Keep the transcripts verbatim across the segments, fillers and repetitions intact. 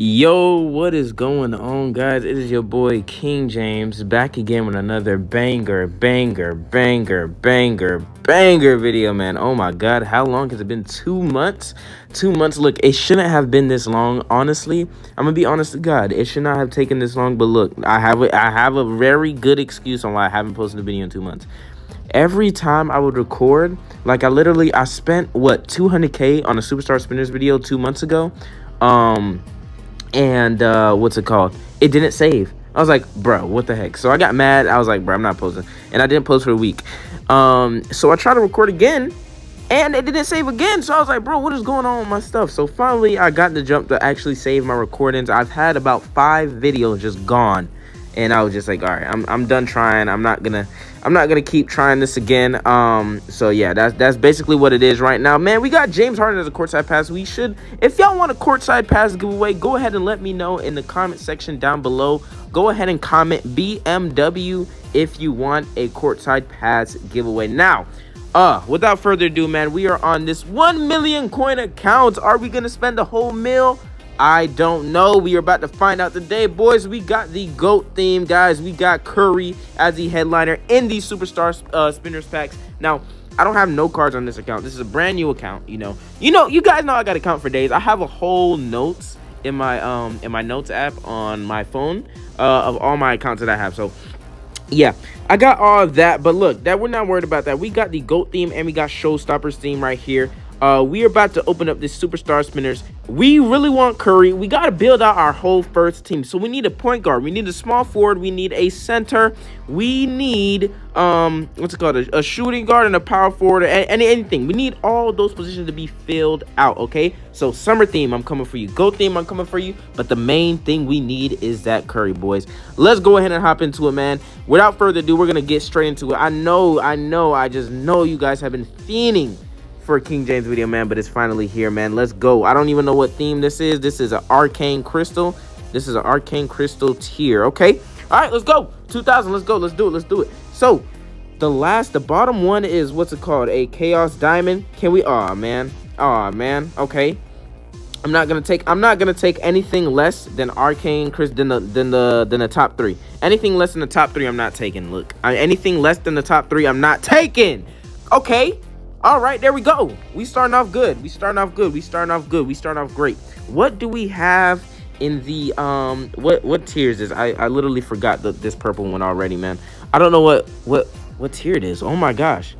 Yo, what is going on, guys? It is your boy King James back again with another banger banger banger banger banger video, man. Oh my god, how long has it been? Two months two months. Look, it shouldn't have been this long, honestly. I'm gonna be honest to god, it should not have taken this long, but look, i have a, i have a very good excuse on why I haven't posted a video in two months. Every time I would record, like, I literally i spent what two hundred K on a Superstar Spinners video two months ago, um and uh what's it called it didn't save. I was like, bro, what the heck? So I got mad. I was like, bro, I'm not posting, and I didn't post for a week. Um so I tried to record again and it didn't save again. So I was like, bro, what is going on with my stuff? So finally I got the jump to actually save my recordings. I've had about five videos just gone, and I was just like, all right, i'm, I'm done trying. I'm not gonna i'm not gonna keep trying this again. Um so yeah, that's that's basically what it is right now, man. We got James Harden as a courtside pass. We should, if y'all want a courtside pass giveaway, go ahead and let me know in the comment section down below. Go ahead and comment B M W if you want a courtside pass giveaway. Now, uh without further ado, man, we are on this one million coin account. Are we gonna spend the whole mil? I don't know. We are about to find out today, boys. We got the GOAT theme, guys. We got Curry as the headliner in these Superstar uh, Spinners packs. Now, I don't have no cards on this account. This is a brand new account, you know. You know, you guys know I got an account for days. I have a whole notes in my um in my notes app on my phone uh, of all my accounts that I have. So yeah, I got all of that. But look, that we're not worried about that. We got the GOAT theme and we got Showstoppers theme right here. Uh, we are about to open up this Superstar Spinners. We really want Curry. We got to build out our whole first team. So we need a point guard. We need a small forward. We need a center. We need, um, what's it called? A, a shooting guard and a power forward and, and anything. We need all those positions to be filled out, okay? So summer theme, I'm coming for you. GOAT theme, I'm coming for you. But the main thing we need is that Curry, boys. Let's go ahead and hop into it, man. Without further ado, we're going to get straight into it. I know, I know, I just know you guys have been fiending for a King James video, man, but it's finally here, man. Let's go. I don't even know what theme this is. This is an arcane crystal. This is an arcane crystal tier. Okay. All right, let's go. two thousand. Let's go. Let's do it. Let's do it. So the last, the bottom one is what's it called? A chaos diamond. Can we? Aw, man. Aw, man. Okay. I'm not gonna take. I'm not gonna take anything less than arcane crystal than the than the than the top three. Anything less than the top three, I'm not taking. Look, I, anything less than the top three, I'm not taking. Okay. All right, there we go. We starting off good. We starting off good. We starting off good. We starting off great. What do we have in the um? What what tiers is? I I literally forgot the, this purple one already, man. I don't know what what what tier it is. Oh my gosh,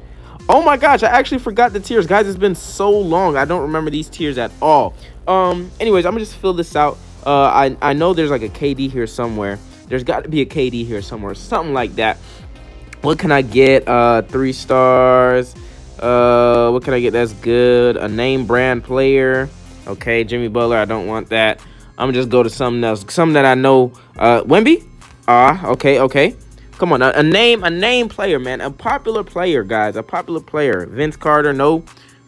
oh my gosh. I actually forgot the tiers, guys. It's been so long. I don't remember these tiers at all. Um. Anyways, I'm gonna just fill this out. Uh. I I know there's like a K D here somewhere. There's got to be a K D here somewhere. Something like that. What can I get? Uh. Three stars. Uh what can I get that's good? A name brand player. Okay, Jimmy Butler, I don't want that. I'm just go to something else, something that I know. uh Wemby. Ah uh, okay okay come on, a, a name a name player, man, a popular player, guys, a popular player. Vince Carter, no.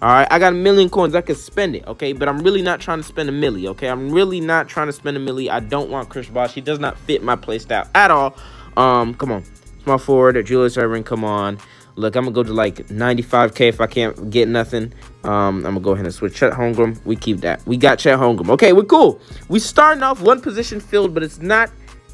All right, I got a million coins. I could spend it, okay? But I'm really not trying to spend a milli, okay? I'm really not trying to spend a milli. I don't want Chris Bosh. He does not fit my play style at all. Um come on, small forward, Julius Irving, come on. Look, I'm gonna go to like ninety-five K if I can't get nothing. Um, I'm gonna go ahead and switch Chet Holmgren. We keep that. We got Chet Holmgren. Okay, we're cool. We starting off one position filled, but it's not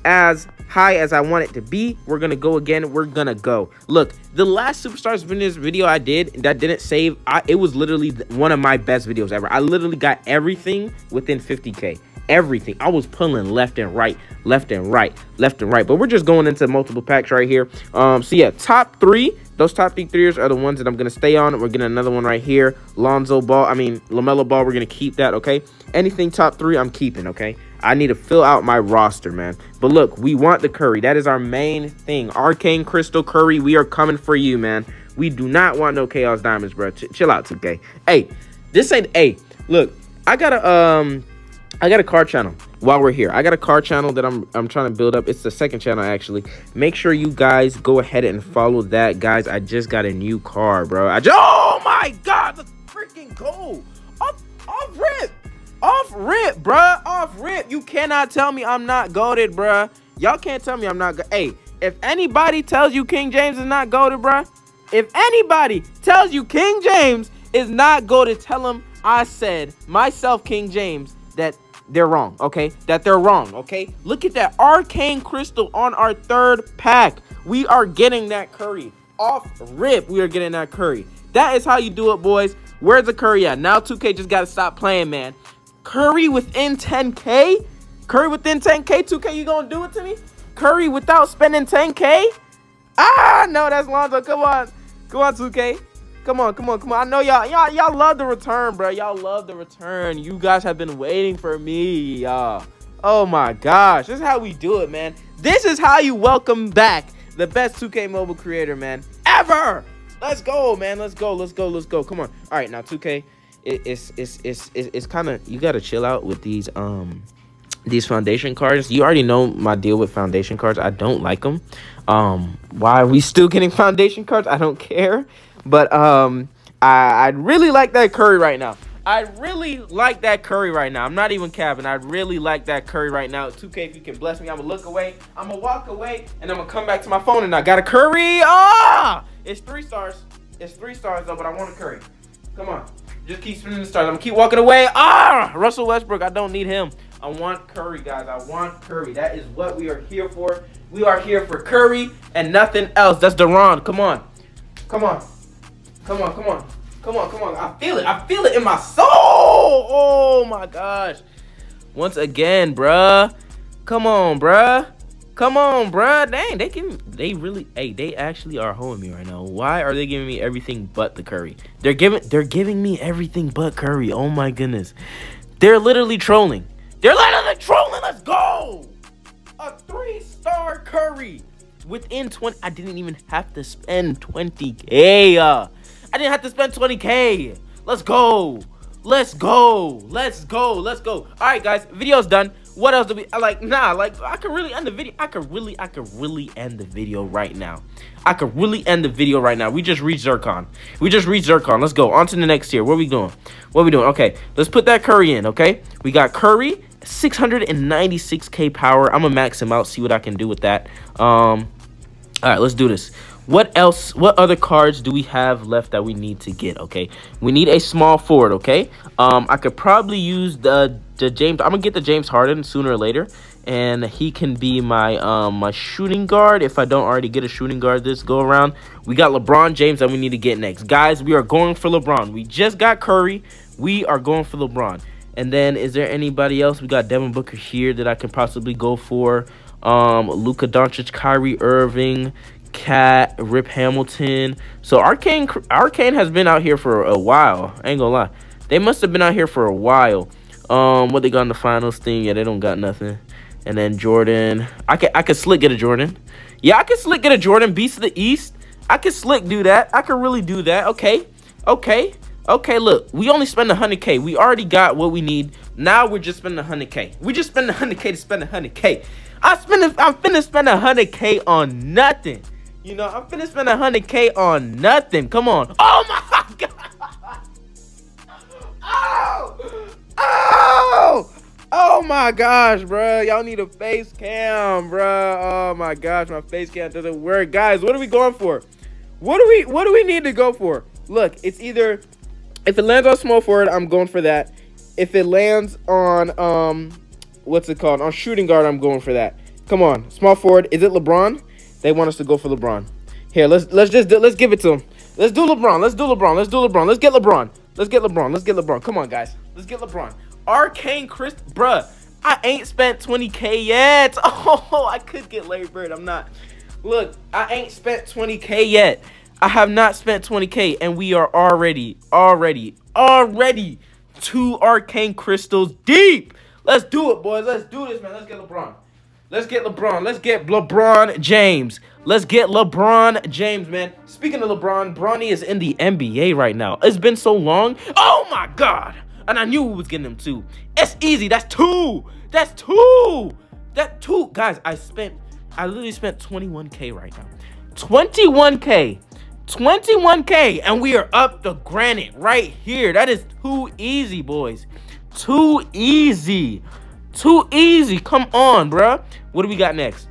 as high as I want it to be. We're gonna go again. We're gonna go. Look, the last Superstars video I did that didn't save, I, it was literally one of my best videos ever. I literally got everything within fifty K. Everything. I was pulling left and right, left and right, left and right. But we're just going into multiple packs right here. Um, so yeah, top three. Those top three threes are the ones that I'm going to stay on. We're getting another one right here. Lonzo Ball. I mean, LaMelo Ball. We're going to keep that, okay? Anything top three, I'm keeping, okay? I need to fill out my roster, man. But look, we want the Curry. That is our main thing. Arcane Crystal Curry, we are coming for you, man. We do not want no Chaos Diamonds, bro. Ch chill out, two K. Hey, this ain't... Hey, look, I got a... um. I got a car channel while we're here. I got a car channel that I'm I'm trying to build up. It's the second channel, actually. Make sure you guys go ahead and follow that, guys. I just got a new car, bro. I just, oh my god, that's freaking cool. Off, off rip, off rip, bro, off rip. You cannot tell me I'm not goated, bro. Y'all can't tell me I'm not. Hey, if anybody tells you King James is not goated, bro, if anybody tells you King James is not goated, tell him I said myself, King James, that they're wrong, okay? That they're wrong, okay? Look at that arcane crystal on our third pack. We are getting that Curry. Off rip, we are getting that Curry. That is how you do it, boys. Where's the Curry at? Now two K just got to stop playing, man. Curry within ten K? Curry within ten K? two K, you going to do it to me? Curry without spending ten K? Ah, no, that's Lonzo. Come on. Come on, two K. Come on, come on, come on. I know y'all y'all y'all love the return, bro. Y'all love the return. You guys have been waiting for me, y'all. Oh my gosh. This is how we do it, man. This is how you welcome back the best two K mobile creator, man, ever. Let's go, man. Let's go. Let's go. Let's go. Come on. All right, now two K, it, it's it's it's it's, it's kind of, you got to chill out with these um these foundation cards. You already know my deal with foundation cards. I don't like them. Um why are we still getting foundation cards? I don't care. But um, I, I really like that Curry right now. I really like that Curry right now. I'm not even capping. I really like that Curry right now. two K, if you can bless me, I'm going to look away. I'm going to walk away, and I'm going to come back to my phone, and I got a Curry. Ah! It's three stars. It's three stars, though, but I want a Curry. Come on. Just keep spinning the stars. I'm going to keep walking away. Ah! Russell Westbrook, I don't need him. I want Curry, guys. I want Curry. That is what we are here for. We are here for Curry and nothing else. That's Durant. Come on. Come on. Come on, come on, come on, come on. I feel it. I feel it in my soul. Oh, my gosh. Once again, bruh. Come on, bruh. Come on, bruh. Dang, they give me, they really, hey, they actually are hoeing me right now. Why are they giving me everything but the Curry? They're giving, they're giving me everything but Curry. Oh, my goodness. They're literally trolling. They're literally trolling. Let's go. A three-star Curry. Within twenty, I didn't even have to spend twenty K. Uh, I didn't have to spend twenty K. Let's go. Let's go. Let's go. Let's go. All right, guys. Video's done. What else do we... I like, nah, like, I could really end the video. I could really, I could really end the video right now. I could really end the video right now. We just reached Zircon. We just reached Zircon. Let's go. On to the next tier. What are we doing? What are we doing? Okay. Let's put that Curry in, okay? We got Curry, six hundred ninety-six K power. I'm going to max him out, see what I can do with that. Um, all right, let's do this. What else? What other cards do we have left that we need to get? Okay, we need a small forward. Okay, um, I could probably use the the James. I'm gonna get the James Harden sooner or later, and he can be my um my shooting guard if I don't already get a shooting guard this go around. We got LeBron James that we need to get next, guys. We are going for LeBron. We just got Curry. We are going for LeBron. And then is there anybody else? We got Devin Booker here that I can possibly go for. Um, Luka Doncic, Kyrie Irving. Cat Rip Hamilton. So Arcane Arcane has been out here for a while. I ain't gonna lie, they must have been out here for a while. Um, what they got in the finals thing? Yeah, they don't got nothing. And then Jordan, I could I could slick get a Jordan. Yeah, I could slick get a Jordan. Beast of the East. I could slick do that. I could really do that. Okay, okay, okay. Look, we only spend one hundred K. We already got what we need. Now we're just spending one hundred K. We just spend one hundred K to spend one hundred K. I spend I'm finna spend one hundred K on nothing. You know, I'm finna spend one hundred K on nothing. Come on. Oh, my God. Oh. Oh. Oh, my gosh, bro. Y'all need a face cam, bro. Oh, my gosh. My face cam doesn't work. Guys, what are we going for? What do we What do we need to go for? Look, it's either... If it lands on small forward, I'm going for that. If it lands on... um, what's it called? On shooting guard, I'm going for that. Come on. Small forward. Is it LeBron? They want us to go for LeBron. Here, let's let's just do, let's give it to him. Let's do LeBron. Let's do LeBron. Let's do LeBron. Let's get LeBron. Let's get LeBron. Let's get LeBron. Come on, guys. Let's get LeBron. Arcane Chris, bruh. I ain't spent twenty K yet. Oh, I could get Larry Bird. I'm not. Look, I ain't spent twenty K yet. I have not spent twenty K, and we are already, already, already two Arcane Crystals deep. Let's do it, boys. Let's do this, man. Let's get LeBron. Let's get LeBron. Let's get LeBron James. Let's get LeBron James, man. Speaking of LeBron, Bronny is in the N B A right now. It's been so long. Oh, my God. And I knew we was getting him, too. It's easy. That's two. That's two. That two. Guys, I spent, I literally spent twenty-one K right now. twenty-one K. twenty-one K. And we are up the granite right here. That is too easy, boys. Too easy. Too easy. Come on, bruh. What do we got next?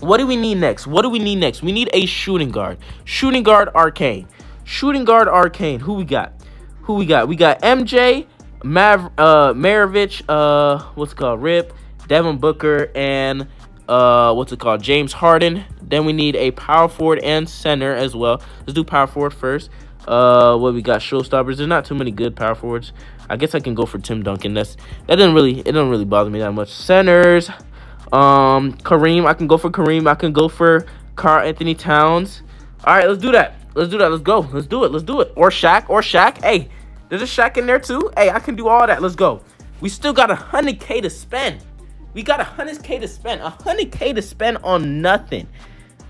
What do we need next? What do we need next? We need a shooting guard. Shooting guard Arcane. Shooting guard Arcane. Who we got? Who we got? We got M J. Mav uh Maravich, uh what's it called, Rip, Devin Booker, and uh what's it called, James Harden. Then we need a power forward and center as well. Let's do power forward first. Uh what we got, showstoppers. There's not too many good power forwards. I guess I can go for Tim Duncan. That's that didn't really it doesn't really bother me that much. Centers, um Kareem. I can go for Kareem. I can go for Karl Anthony Towns. All right, let's do that. Let's do that. Let's go. Let's do it. Let's do it. Or Shaq. Or Shaq. Hey, there's a Shaq in there too. Hey, I can do all that. Let's go. We still got one hundred K to spend. We got one hundred K to spend. one hundred K to spend on nothing.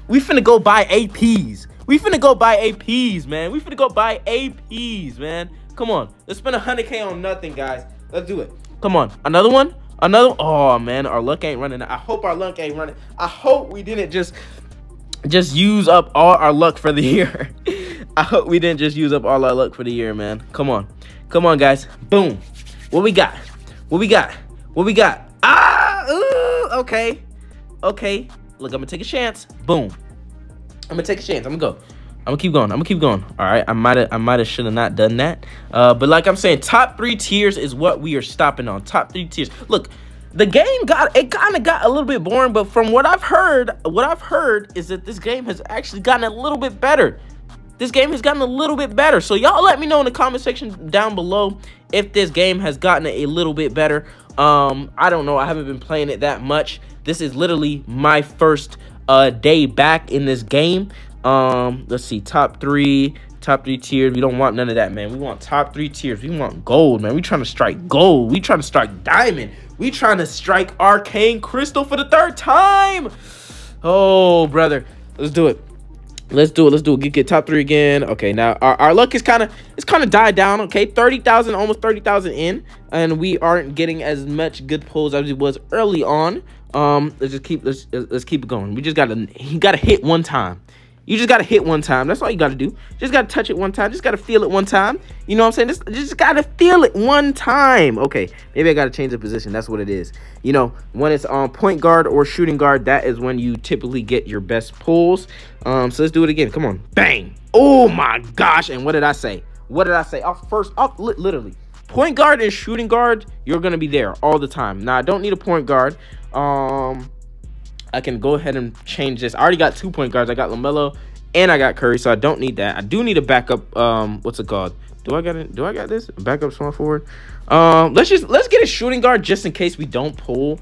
We finna go buy A Ps. We finna go buy A Ps, man. We finna go buy A Ps, man. Come on. Let's spend one hundred K on nothing, guys. Let's do it. Come on. Another one? Another one? Oh, man. Our luck ain't running out. I hope our luck ain't running. I hope we didn't just... just use up all our luck for the year. I hope we didn't just use up all our luck for the year, man. Come on. Come on, guys. Boom. What we got? What we got? What we got? Ah! Ooh, okay. Okay. Look, I'm going to take a chance. Boom. I'm going to take a chance. I'm going to go. I'm going to keep going. I'm going to keep going. All right. I might have I might have should have not done that. Uh, but like I'm saying, top three tiers is what we are stopping on. Top three tiers. Look. The game got, it kind of got a little bit boring, but from what I've heard, what I've heard is that this game has actually gotten a little bit better. This game has gotten a little bit better. So y'all let me know in the comment section down below if this game has gotten a little bit better. Um, I don't know. I haven't been playing it that much. This is literally my first uh, day back in this game. Um, let's see, top three, top three tiers. We don't want none of that, man. We want top three tiers. We want gold, man. We trying to strike gold. We trying to strike diamond. We trying to strike arcane crystal for the third time. Oh, brother. Let's do it. Let's do it. Let's do it. Get, get top three again. Okay, now our, our luck is kind of, it's kind of died down. Okay, thirty thousand, almost thirty thousand in. And we aren't getting as much good pulls as it was early on. Um, let's just keep, let's, let's keep it going. We just got to, you got to hit one time. You just got to hit one time. That's all you got to do. Just got to touch it one time. Just got to feel it one time. You know what I'm saying? Just, just got to feel it one time. Okay, maybe I got to change the position. That's what it is. You know, when it's on point guard or shooting guard, that is when you typically get your best pulls. Um, so let's do it again. Come on. Bang. Oh, my gosh. And what did I say? What did I say? Off first, off, li literally. Point guard and shooting guard, you're going to be there all the time. Now, I don't need a point guard. Um... I can go ahead and change this. I already got two point guards. I got LaMelo and I got Curry, so I don't need that. I do need a backup. Um, what's it called? Do I got it? Do I got this backup small forward? Um, let's just let's get a shooting guard just in case we don't pull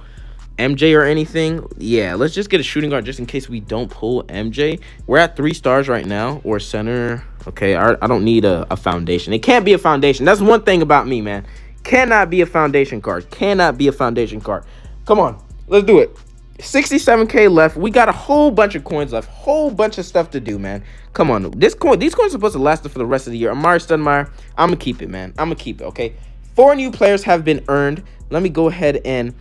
M J or anything. Yeah, let's just get a shooting guard just in case we don't pull M J. We're at three stars right now, or center. Okay, I, I don't need a, a foundation. It can't be a foundation. That's one thing about me, man. Cannot be a foundation card. Cannot be a foundation card. Come on, let's do it. sixty-seven K left. We got a whole bunch of coins left. Whole bunch of stuff to do, man. Come on. This coin, these coins are supposed to last for the rest of the year. Amari Stoudemire, I'm going to keep it, man. I'm going to keep it, okay? Four new players have been earned. Let me go ahead and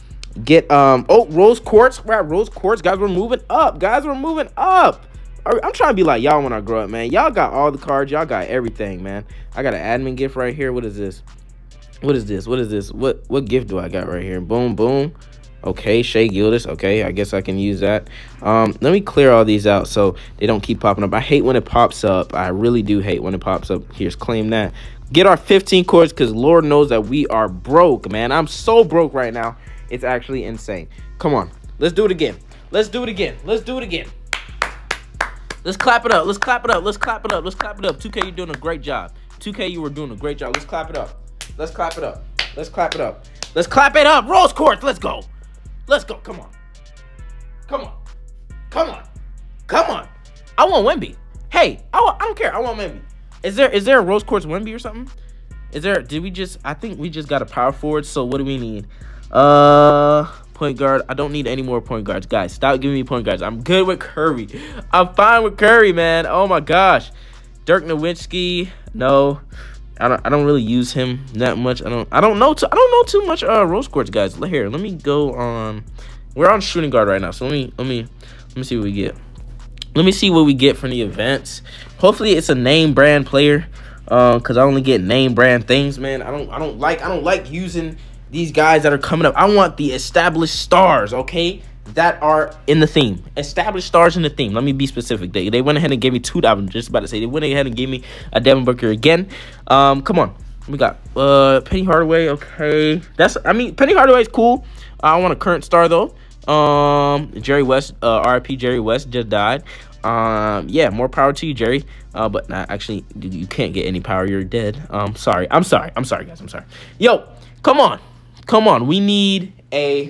get, um, oh, Rose Quartz. We're at Rose Quartz. Guys, we're moving up. Guys, we're moving up. I'm trying to be like y'all when I grow up, man. Y'all got all the cards. Y'all got everything, man. I got an admin gift right here. What is this? What is this? What is this? What, what gift do I got right here? Boom, boom. Okay, Shea Gildas. Okay, I guess I can use that. Um, let me clear all these out so they don't keep popping up. I hate when it pops up. I really do hate when it pops up. Here's claim that. Get our fifteen cords because Lord knows that we are broke, man. I'm so broke right now. It's actually insane. Come on. Let's do it again. Let's do it again. Let's do it again. Let's clap it up. Let's clap it up. Let's clap it up. Let's clap it up. two K, you're doing a great job. two K, you were doing a great job. Let's clap it up. Let's clap it up. Let's clap it up. Let's clap it up. Rose Quartz, let's go. Let's go. Come on. Come on. Come on. Come on. I want Wemby. Hey, I, want, I don't care. I want Wemby. Is there is there a Rose Quartz Wemby or something? Is there, did we just, I think we just got a power forward, so what do we need? Uh, point guard. I don't need any more point guards. Guys, stop giving me point guards. I'm good with Curry. I'm fine with Curry, man. Oh my gosh. Dirk Nowitzki. No. I don't, I don't really use him that much. I don't I don't know too, I don't know too much uh Rose Quartz, guys. Here, let me go on. We're on shooting guard right now. So let me let me let me see what we get. Let me see what we get from the events. Hopefully it's a name brand player. Uh, cause I only get name brand things, man. I don't I don't like I don't like using these guys that are coming up. I want the established stars, okay? That are in the theme, established stars in the theme. Let me be specific. They, they went ahead and gave me two. I'm just about to say they went ahead and gave me a Devin Booker again. Um, come on, We got uh Penny Hardaway. Okay, that's, I mean, Penny Hardaway is cool. I want a current star though. Um, Jerry West, uh, R I P Jerry West, just died. Um, yeah, more power to you, Jerry. Uh, but nah, actually, you can't get any power. You're dead. Um, sorry. I'm sorry. I'm sorry, guys. I'm sorry. Yo, come on, come on. We need a,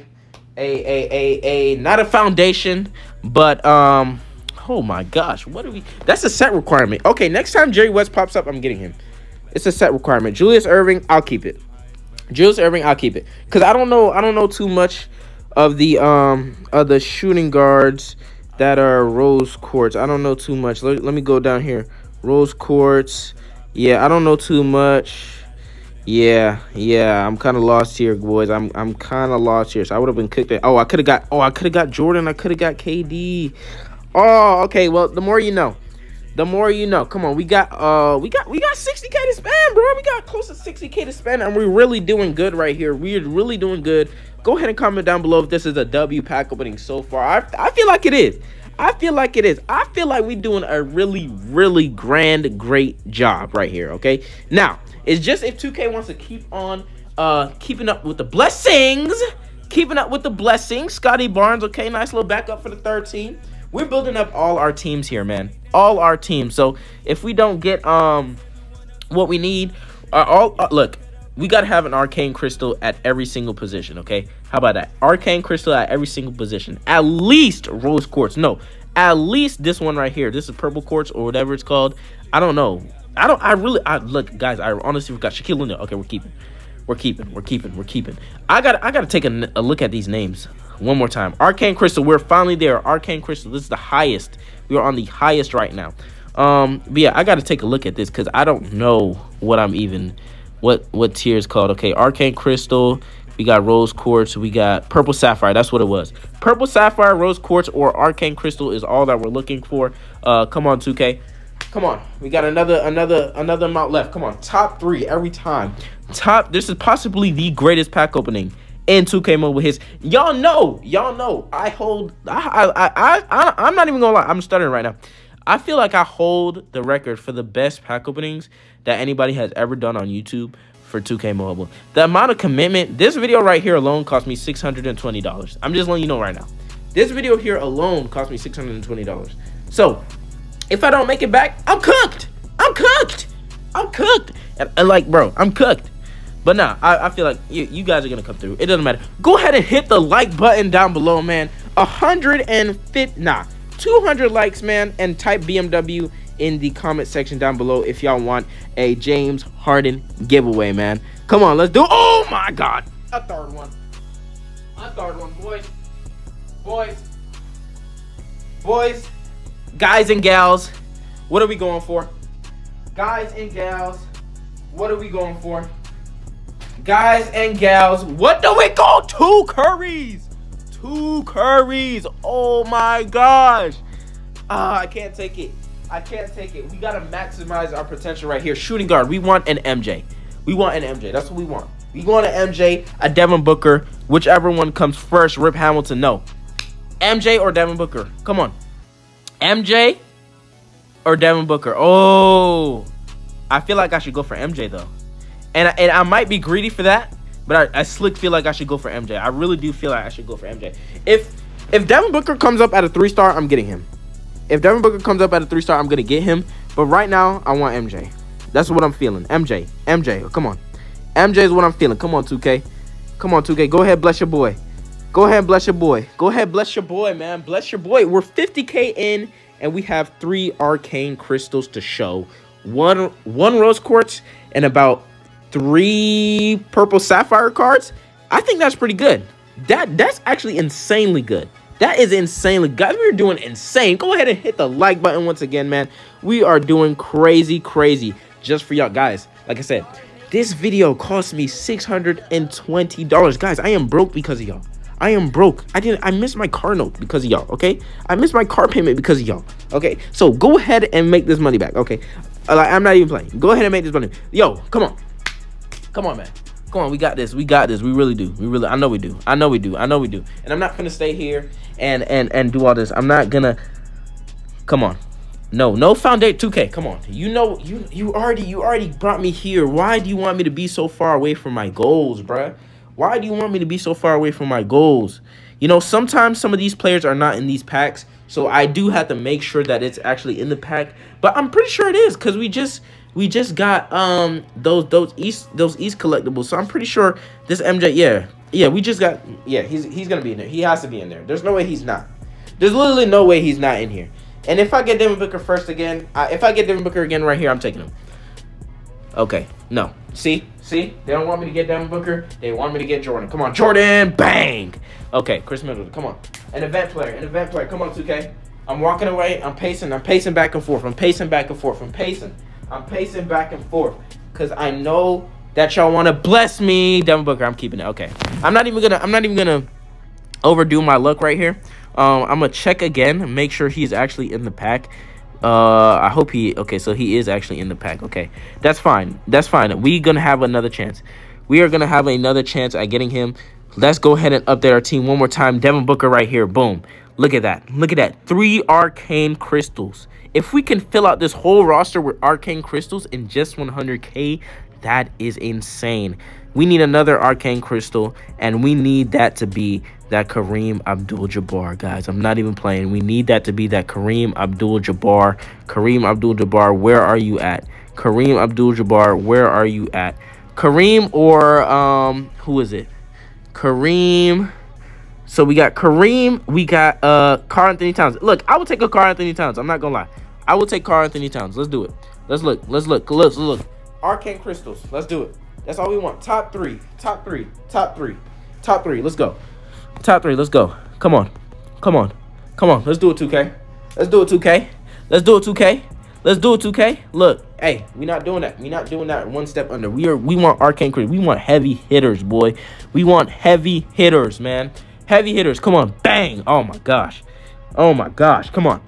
a, a, a, a, not a foundation, but um, oh my gosh, what do we? That's a set requirement. Okay, next time Jerry West pops up, I'm getting him. It's a set requirement. Julius Irving, I'll keep it. Julius Irving, I'll keep it. Cause I don't know, I don't know too much of the um of the shooting guards that are rose quartz. I don't know too much. Let, let me go down here. Rose quartz. Yeah, I don't know too much. Yeah, yeah. I'm kind of lost here, boys. I'm I'm kind of lost here. So I would have been kicked at, oh, I could have got. Oh, I could have got Jordan. I could have got K D. Oh, okay. Well, the more you know. The more you know. Come on, we got uh we got we got sixty K to spend, bro. We got close to sixty K to spend, and we're really doing good right here. We're really doing good. Go ahead and comment down below if this is a W pack opening so far. I, I feel like it is. I feel like it is. I feel like we're doing a really, really grand, great job right here, okay? Now, it's just if two K wants to keep on uh keeping up with the blessings. Keeping up with the blessings. Scotty Barnes, okay, nice little backup for the third team. We're building up all our teams here, man. All our teams. So if we don't get um what we need, uh, all uh, look, we gotta have an arcane crystal at every single position, okay? How about that? Arcane crystal at every single position. At least rose quartz. No, at least this one right here. This is purple quartz or whatever it's called. I don't know. I don't. I really. I look, guys. I honestly forgot. Shaquille O'Neal. Okay, we're keeping. We're keeping. We're keeping. We're keeping. I got. I gotta take a, a look at these names. One more time. Arcane crystal, we're finally there. Arcane crystal, this is the highest. We are on the highest right now. Um but yeah, I gotta take a look at this because I don't know what I'm even what what tier is called. Okay, arcane crystal, we got rose quartz, we got purple sapphire. That's what it was. Purple sapphire, rose quartz, or arcane crystal is all that we're looking for. Uh come on, two K, come on. We got another another another amount left. Come on, top three every time. Top, this is possibly the greatest pack opening and two K Mobile hits. Y'all know, y'all know. I hold. I, I, I, I, I'm not even gonna lie. I'm stuttering right now. I feel like I hold the record for the best pack openings that anybody has ever done on YouTube for two K Mobile. The amount of commitment. This video right here alone cost me six hundred twenty dollars. I'm just letting you know right now. This video here alone cost me six hundred twenty dollars. So, if I don't make it back, I'm cooked. I'm cooked. I'm cooked. And, and like, bro, I'm cooked. But nah, I, I feel like you, you guys are going to come through. It doesn't matter. Go ahead and hit the like button down below, man. one hundred fifty, nah, two hundred likes, man. And type B M W in the comment section down below if y'all want a James Harden giveaway, man. Come on, let's do it. Oh, my God. A third one. A third one, boys. Boys. Boys. Guys and gals, what are we going for? Guys and gals, what are we going for? Guys and gals, what do we call two Curries? Two Curries. Oh my gosh. Ah, I can't take it. I can't take it. We got to maximize our potential right here. Shooting guard, we want an M J. We want an M J. That's what we want. We want an M J, a Devin Booker, whichever one comes first. Rip Hamilton, no. M J or Devin Booker. Come on. M J or Devin Booker. Oh, I feel like I should go for M J though. And I, and I might be greedy for that, but I, I slick feel like I should go for M J. I really do feel like I should go for M J. If if Devin Booker comes up at a three-star, I'm getting him. If Devin Booker comes up at a three-star, I'm going to get him. But right now, I want M J. That's what I'm feeling. M J. M J. Come on. M J is what I'm feeling. Come on, two K. Come on, two K. Go ahead, bless your boy. Go ahead, bless your boy. Go ahead, bless your boy, man. Bless your boy. We're fifty K in, and we have three arcane crystals to show. One, one rose quartz and about three purple sapphire cards. I think that's pretty good. That that's actually insanely good. That is insanely good. Guys, we're doing insane. Go ahead and hit the like button once again, man. We are doing crazy, crazy just for y'all. Guys, like I said, this video cost me six hundred twenty dollars. Guys, I am broke because of y'all. I am broke. I didn't. I missed my car note because of y'all, okay? I missed my car payment because of y'all, okay? So go ahead and make this money back, okay? I'm not even playing. Go ahead and make this money. Yo, come on. Come on, man. Come on. We got this. We got this. We really do. We really. I know we do. I know we do. I know we do. And I'm not going to stay here and, and, and do all this. I'm not going to. Come on. No, no foundation. two K, come on. You know, you you already you already brought me here. Why do you want me to be so far away from my goals, bruh? Why do you want me to be so far away from my goals? You know, sometimes some of these players are not in these packs, so I do have to make sure that it's actually in the pack. But I'm pretty sure it is, because we just we just got um those those East those East collectibles. So I'm pretty sure this M J, yeah. Yeah, we just got yeah, he's he's gonna be in there. He has to be in there. There's no way he's not. There's literally no way he's not in here. And if I get Devin Booker first again, uh, if I get Devin Booker again right here, I'm taking him. Okay, no. See? See? They don't want me to get Devin Booker. They want me to get Jordan. Come on, Jordan! Bang! Okay, Chris Middleton, come on. An event player, an event player. Come on, two K. I'm walking away. I'm pacing. I'm pacing back and forth. I'm pacing back and forth. I'm pacing. I'm pacing back and forth. Because I know that y'all want to bless me. Devin Booker, I'm keeping it. Okay. I'm not even going to, I'm not even going to overdo my luck right here. Um, I'm gonna check again, make sure he's actually in the pack. Uh, I hope he, okay, so he is actually in the pack. Okay, that's fine. That's fine. We're gonna have another chance. We are gonna have another chance at getting him. Let's go ahead and update our team one more time. Devin Booker right here. Boom. Look at that. Look at that. Three arcane crystals. If we can fill out this whole roster with arcane crystals in just one hundred K, that is insane. We need another arcane crystal, and we need that to be that Kareem Abdul Jabbar, guys. I'm not even playing. We need that to be that Kareem Abdul Jabbar. Kareem Abdul Jabbar, where are you at? Kareem Abdul Jabbar, where are you at? Kareem or um, who is it? Kareem. So we got Kareem. We got uh, Karl Anthony Towns. Look, I will take a Karl Anthony Towns. I'm not gonna lie. I will take Karl Anthony Towns. Let's do it. Let's look. Let's look. Let's look. Arcane crystals. Let's do it. That's all we want. Top three. Top three. Top three. Top three. Let's go. Top three. Let's go. Come on. Come on. Come on. Let's do it, two K. Let's do it, two K. Let's do it, two K. Let's do it, two K. Look, hey, we're not doing that. We're not doing that one step under. We are. We want arcane creed. We want heavy hitters, boy. We want heavy hitters, man. Heavy hitters. Come on. Bang. Oh, my gosh. Oh, my gosh. Come on.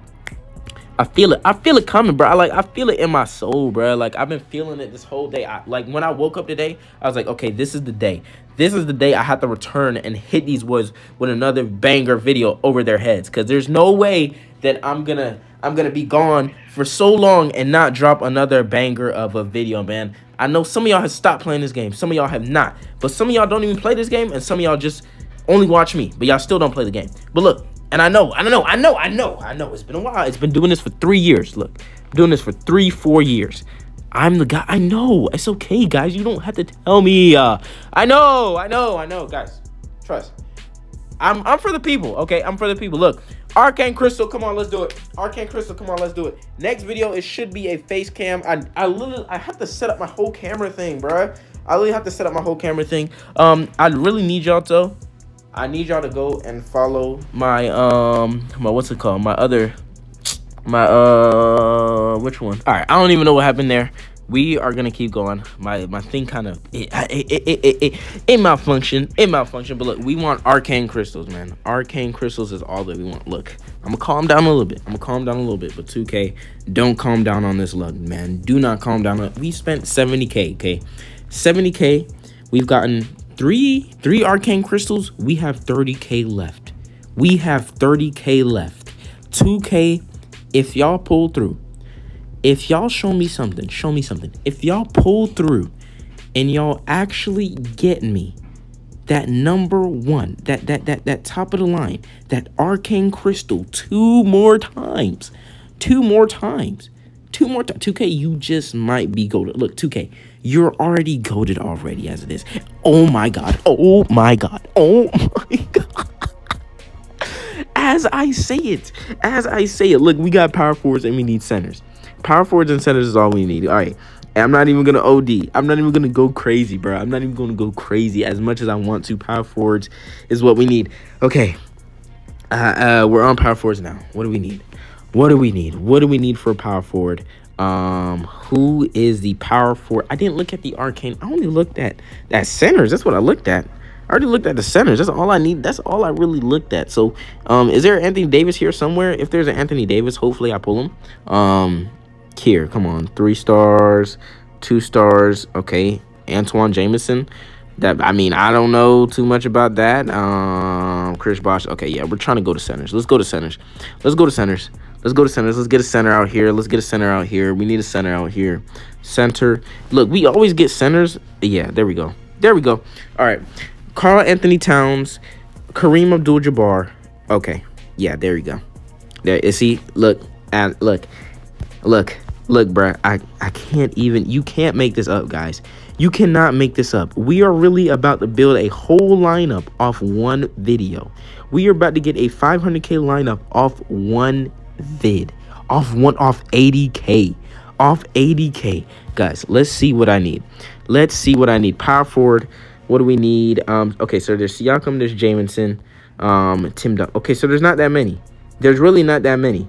I feel it. I feel it coming, bro. I, like I feel it in my soul, bro. Like I've been feeling it this whole day. I, like when I woke up today, I was like, okay, this is the day. This is the day I have to return and hit these boys with another banger video over their heads, because there's no way that I'm gonna I'm gonna be gone for so long and not drop another banger of a video, man. I know some of y'all have stopped playing this game, some of y'all have not, but some of y'all don't even play this game, and some of y'all just only watch me, but y'all still don't play the game. But look. And I know, I know, I know, I know, I know. It's been a while. It's been doing this for three years. Look, doing this for three, four years. I'm the guy. I know. It's okay, guys. You don't have to tell me. Uh, I know, I know, I know, guys. Trust. I'm, I'm for the people. Okay, I'm for the people. Look, arcane crystal. Come on, let's do it. Arcane crystal. Come on, let's do it. Next video, it should be a face cam. I, I literally, I have to set up my whole camera thing, bro. I literally have to set up my whole camera thing. Um, I really need y'all to. I need y'all to go and follow my, um, my, what's it called? My other, my, uh, which one? All right. I don't even know what happened there. We are going to keep going. My, my thing kind of, it, it, it, it, it, it, it malfunction, it malfunction. But look, we want arcane crystals, man. Arcane crystals is all that we want. Look, I'm going to calm down a little bit. I'm going to calm down a little bit. But two K, don't calm down on this luck, man. Do not calm down. We spent seventy K, okay? seventy K. We've gotten three three arcane crystals. We have thirty K left. We have thirty K left. Two K, if y'all pull through, if y'all show me something, show me something if y'all pull through and y'all actually get me that number one, that that that that top of the line, that arcane crystal, two more times two more times Two more times. two K, you just might be goated. Look, two K, you're already goated already as it is. Oh my god. Oh my god. Oh my god. As I say it. As I say it. Look, we got power forwards and we need centers. Power forwards and centers is all we need. All right. I'm not even going to O D. I'm not even going to go crazy, bro. I'm not even going to go crazy as much as I want to. Power forwards is what we need. Okay. Uh, uh, we're on power forwards now. What do we need? What do we need? What do we need for a power forward? Um, who is the power forward? I didn't look at the arcane. I only looked at that centers. That's what I looked at. I already looked at the centers. That's all I need. That's all I really looked at. So, um, is there Anthony Davis here somewhere? If there's an Anthony Davis, hopefully I pull him. Um, here, come on. Three stars, two stars. Okay, Antawn Jamison. That, I mean, I don't know too much about that. Um, Chris Bosh. Okay, yeah, we're trying to go to centers. Let's go to centers. Let's go to centers. Let's go to centers. Let's get a center out here. Let's get a center out here. We need a center out here. Center. Look, we always get centers. Yeah, there we go. There we go. All right. Karl Anthony Towns. Kareem Abdul Jabbar. Okay. Yeah, there we go. There you see. Look. And look. Look. Look, bruh. I, I can't even. You can't make this up, guys. You cannot make this up. We are really about to build a whole lineup off one video. We are about to get a five hundred K lineup off one vid. Off one, off eighty K. Off eighty K. Guys, let's see what I need. Let's see what I need. Power forward. What do we need? Um, okay, so there's Siakam, there's Jamison, um, Tim Duncan. Okay, so there's not that many. There's really not that many.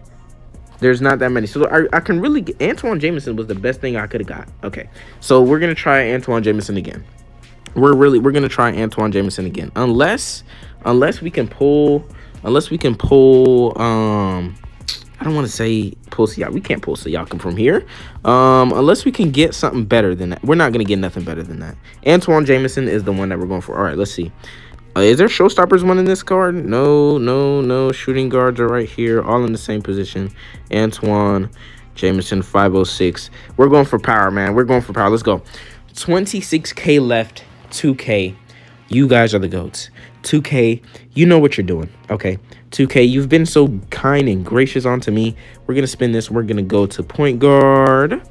There's not that many. So I, I can really get, Antawn Jamison was the best thing I could have got. Okay, so we're going to try Antawn Jamison again. We're really, we're going to try Antawn Jamison again. Unless, unless we can pull, unless we can pull, um, I don't want to say pull Siakam. We can't pull Siakam from here. Um, unless we can get something better than that. We're not going to get nothing better than that. Antawn Jamison is the one that we're going for. All right, let's see. Uh, is there showstoppers one in this card? No, no, no. Shooting guards are right here, all in the same position. Antawn Jamison, five oh six. We're going for power, man. We're going for power. Let's go. twenty-six K left, two K. You guys are the GOATs. two K, you know what you're doing, okay? two K, you've been so kind and gracious onto me. We're going to spin this. We're going to go to point guard.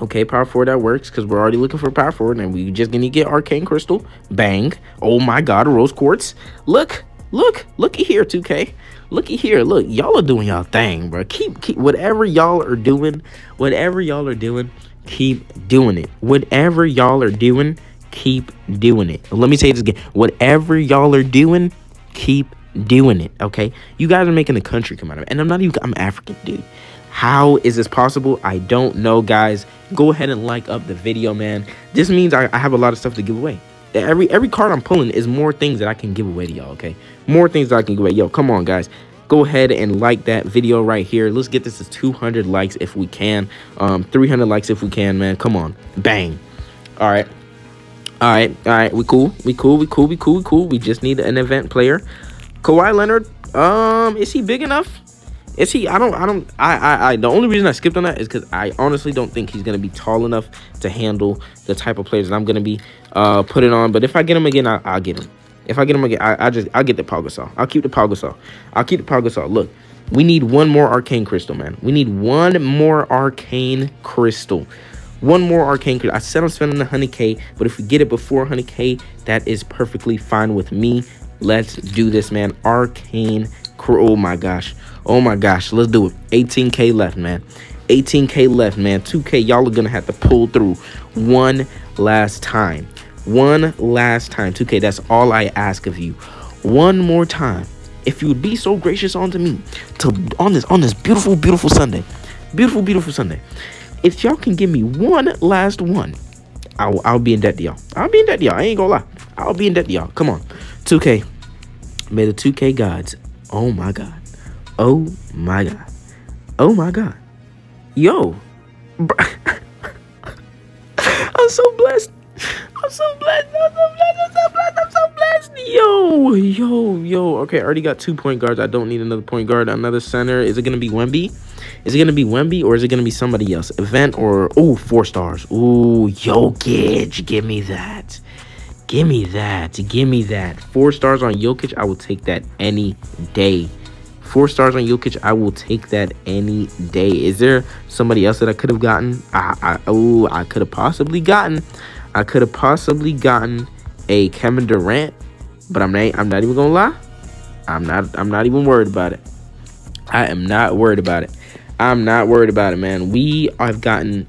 Okay, power forward, that works, because we're already looking for power forward, and we're just going to get Arcane Crystal. Bang. Oh, my God, Rose Quartz. Look, look, looky here, two K. Looky here. Look, y'all are doing y'all thing, bro. Keep, keep, whatever y'all are doing, whatever y'all are doing, keep doing it. Whatever y'all are doing, keep doing it. Let me say this again. Whatever y'all are doing, keep doing it, okay? You guys are making the country come out of it, and I'm not even, I'm African, dude. How is this possible? I don't know, guys. Go ahead and like up the video, man. This means I, I have a lot of stuff to give away. Every every card I'm pulling is more things that I can give away to y'all, okay? More things that I can give away. Yo, come on, guys. Go ahead and like that video right here. Let's get this to two hundred likes if we can. Um, three hundred likes if we can, man. Come on. Bang. All right. All right. All right. We cool. We cool. We cool. We cool. We cool. We just need an event player. Kawhi Leonard. Um, is he big enough? Is he? I don't. I don't. I. I. I the only reason I skipped on that is because I honestly don't think he's gonna be tall enough to handle the type of players that I'm gonna be uh putting on. But if I get him again, I, I'll get him. If I get him again, I, I just I'll get the Pau Gasol. I'll keep the Pau Gasol. I'll keep the Pau Gasol. Look, we need one more Arcane Crystal, man. We need one more Arcane Crystal. One more Arcane Crystal. I said I'm spending the one hundred K, but if we get it before one hundred K, that is perfectly fine with me. Let's do this, man. Arcane. Oh my gosh. Oh my gosh, let's do it. eighteen K left, man. eighteen K left, man. two K, y'all are gonna have to pull through one last time. One last time. two K, that's all I ask of you. One more time. If you would be so gracious onto me to on this on this beautiful, beautiful Sunday. Beautiful, beautiful Sunday. If y'all can give me one last one, I'll I'll be in debt to y'all. I'll be in debt to y'all. I ain't gonna lie. I'll be in debt to y'all. Come on. two K. May the two K gods. Oh my God. Oh my God. Oh my God. Yo. I'm so blessed. I'm so blessed. I'm so blessed. I'm so blessed. I'm so blessed. Yo. Yo. Yo. Okay, I already got two point guards. I don't need another point guard. Another center. Is it going to be Wemby? Is it going to be Wemby or is it going to be somebody else? Event or... Oh, four stars. Ooh, Jokic. Give me that. Give me that. Give me that. Four stars on Jokic. I will take that any day. Four stars on Jokic, I will take that any day. Is there somebody else that I could have gotten? I, I oh, I could have possibly gotten, I could have possibly gotten a Kevin Durant, but I'm not. I'm not even gonna lie. I'm not. I'm not even worried about it. I am not worried about it. I'm not worried about it, man. We have gotten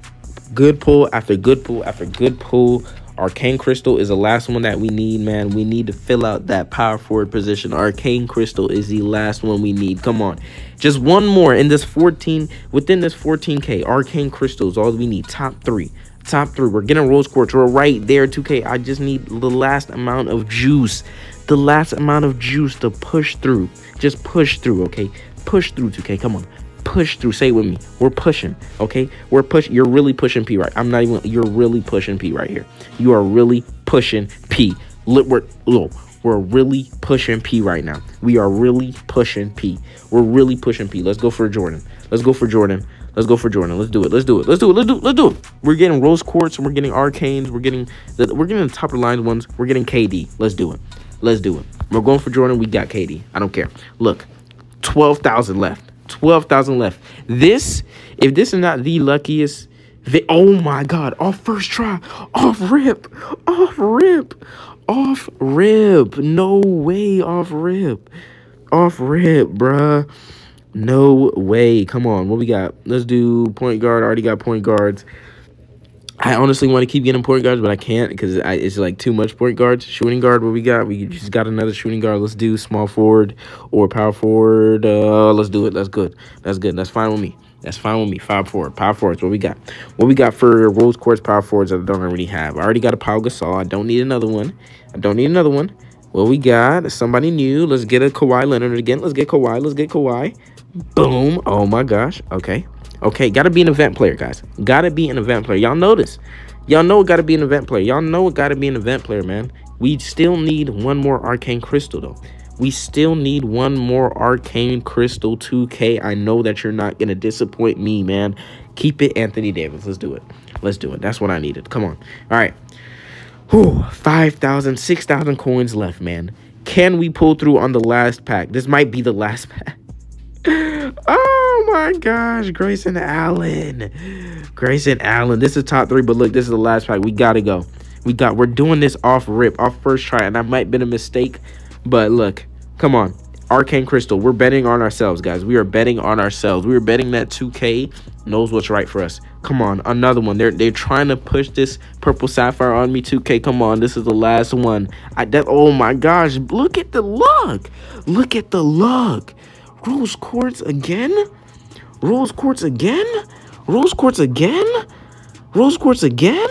good pull after good pull after good pull. Arcane Crystal is the last one that we need, man. We need to fill out that power forward position. Arcane Crystal is the last one we need. Come on. Just one more in this fourteen, within this fourteen K. Arcane Crystal is all we need. Top three. Top three. We're getting Rose Quartz. We're right there, two K. I just need the last amount of juice. The last amount of juice to push through. Just push through, okay? Push through, two K. Come on. Push through. Say it with me. We're pushing. Okay, we're pushing. You're really pushing P right. I'm not even. You're really pushing P right here. You are really pushing P. Look, we're, look, We're really pushing P right now. We are really pushing P. We're really pushing P. Let's go for Jordan. Let's go for Jordan. Let's go for Jordan. Let's do it. Let's do it. Let's do it. Let's do it. Let's do it. We're getting Rose Quartz and we're getting Arcanes. We're getting the we're getting the top of the line ones. We're getting K D. Let's do it. Let's do it. We're going for Jordan. We got K D. I don't care. Look, twelve thousand left. twelve thousand left. This, if this is not the luckiest, vi oh my God, off first try, off rip, off rip, off rip. No way, off rip, off rip, bruh. No way. Come on. What we got? Let's do point guard. I already got point guards. I honestly want to keep getting point guards, but I can't because I, it's like too much point guards. Shooting guard, what we got? We just got another shooting guard. Let's do small forward or power forward. Uh, let's do it. That's good. That's good. That's fine with me. That's fine with me. Five forward. Power forwards. What we got? What we got for Rose Quartz power forwards that I don't already have? I already got a Pau Gasol. I don't need another one. I don't need another one. What we got? Somebody new. Let's get a Kawhi Leonard again. Let's get Kawhi. Let's get Kawhi. Boom. Oh, my gosh. Okay. Okay, gotta be an event player, guys. Gotta be an event player. Y'all know this. Y'all know it gotta be an event player. Y'all know it gotta be an event player, man. We still need one more Arcane Crystal, though. We still need one more Arcane Crystal two K. I know that you're not gonna disappoint me, man. Keep it, Anthony Davis. Let's do it. Let's do it. That's what I needed. Come on. All right. Whew, five thousand, six thousand coins left, man. Can we pull through on the last pack? This might be the last pack. Oh my gosh, Grayson Allen. Grayson Allen. This is top three, but look, this is the last pack. We gotta go. We got we're doing this off rip, off first try, and that might have been a mistake. But look, come on. Arcane Crystal. We're betting on ourselves, guys. We are betting on ourselves. We are betting that two K knows what's right for us. Come on, another one. They're they're trying to push this purple sapphire on me. two K, come on. This is the last one. I that oh my gosh. Look at the luck. Look at the luck. Rose Quartz again? Rose Quartz again? Rose Quartz again? Rose Quartz again?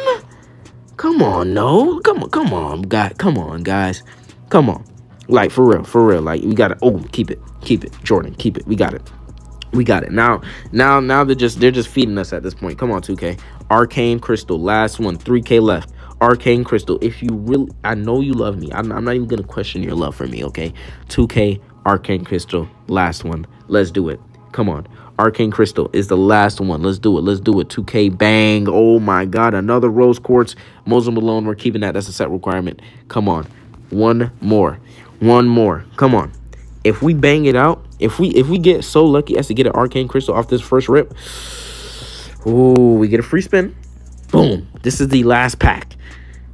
Come on, no. Come on, come on, guys. Come on, guys. Come on. Like, for real, for real. Like, we got to, oh, keep it. Keep it. Jordan, keep it. We got it. We got it. Now, now, now they're just, they're just feeding us at this point. Come on, two K. Arcane Crystal, last one. three K left. Arcane Crystal, if you really, I know you love me. I'm, I'm not even going to question your love for me, okay? two K. Arcane Crystal, last one. Let's do it. Come on. Arcane Crystal is the last one. Let's do it. Let's do it. two K, bang. Oh, my God. Another Rose Quartz. Moses Malone, we're keeping that. That's a set requirement. Come on. One more. One more. Come on. If we bang it out, if we if we get so lucky as to get an Arcane Crystal off this first rip, ooh, we get a free spin. Boom. This is the last pack.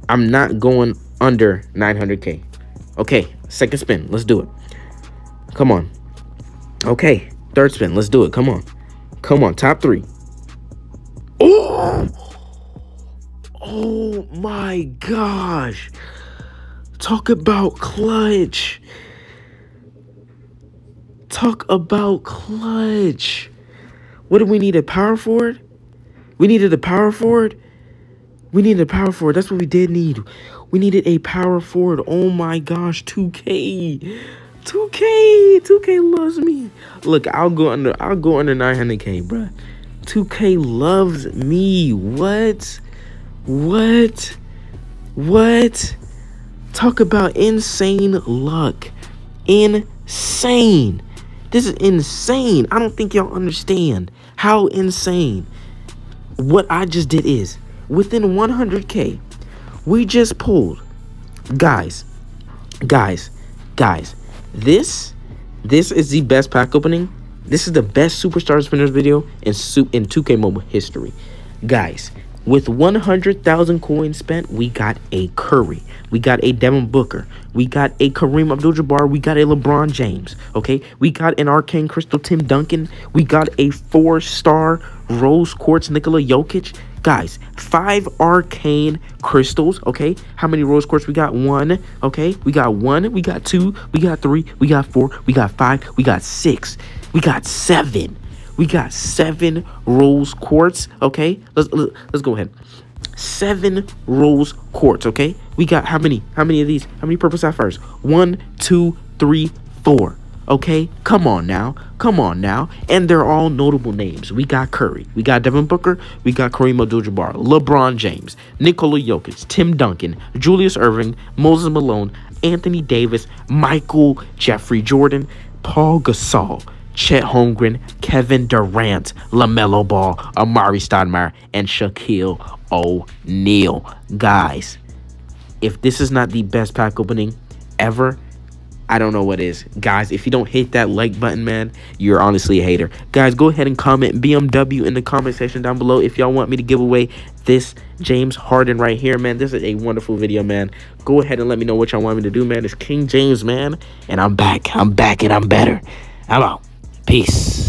I'm not going under nine hundred K. Okay, second spin. Let's do it. Come on. Okay. Third spin. Let's do it. Come on. Come on. Top three. Oh. Oh my gosh. Talk about clutch. Talk about clutch. What do we need? A power forward? We needed a power forward? We needed a power forward. That's what we did need. We needed a power forward. Oh my gosh. two K. two K, two K loves me. Look, I'll go under, I'll go under nine hundred K, bruh. two K loves me. What? What? What? Talk about insane luck. Insane. This is insane. I don't think y'all understand how insane what I just did is. Within one hundred K, we just pulled. Guys, guys, guys. This, this is the best pack opening. This is the best Superstar Spinners video in soup in two K Mobile history, guys. With one hundred thousand coins spent, we got a Curry, we got a Devin Booker, we got a Kareem Abdul Jabbar, we got a LeBron James. Okay, we got an Arcane Crystal Tim Duncan, we got a four-star Rose Quartz Nikola Jokic. Guys, five Arcane Crystals, okay? How many Rose Quartz? We got one, okay? We got one, we got two, we got three, we got four, we got five, we got six, we got seven. We got seven Rose Quartz, okay? Let's, let's, let's go ahead. Seven Rose Quartz, okay? We got how many? How many of these? How many Purple Sapphires? One, two, three, four. Okay, come on now, come on now, and they're all notable names. We got Curry, we got Devin Booker, we got Kareem Abdul-Jabbar, LeBron James, Nikola Jokic, Tim Duncan, Julius Irving, Moses Malone, Anthony Davis, Michael Jeffrey Jordan, Pau Gasol, Chet Holmgren, Kevin Durant, LaMelo Ball, Amari Stoudemire, and Shaquille O'Neal. Guys, if this is not the best pack opening ever, I don't know what is. Guys, if you don't hit that like button, man, you're honestly a hater. Guys, go ahead and comment B M W in the comment section down below if y'all want me to give away this James Harden right here, man. This is a wonderful video, man. Go ahead and let me know what y'all want me to do, man. It's King James, man, and I'm back. I'm back, and I'm better. I'm out. Peace.